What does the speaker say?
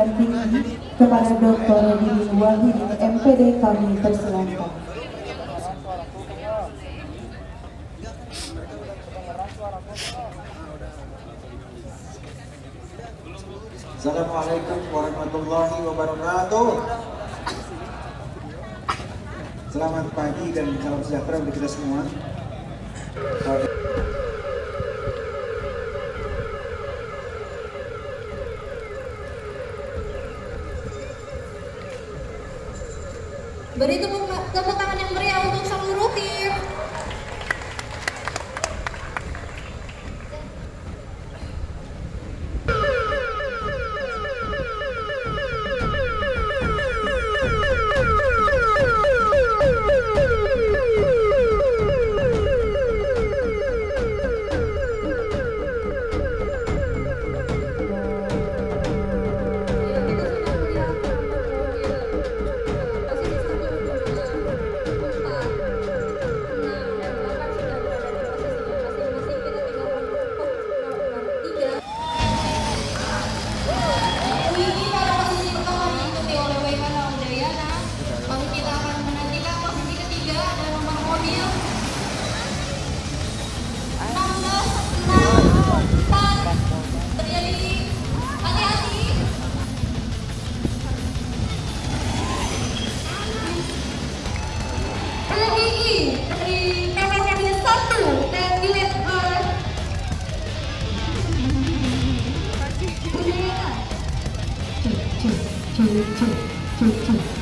Pendidikan Tinggi kepada Dr. Wahyudi, MPD kami persilakan. Assalamualaikum warahmatullahi wabarakatuh. Selamat pagi dan salam sejahtera untuk kita semua. Beri tepuk tangan yang meriah untuk seluruh tim. Two.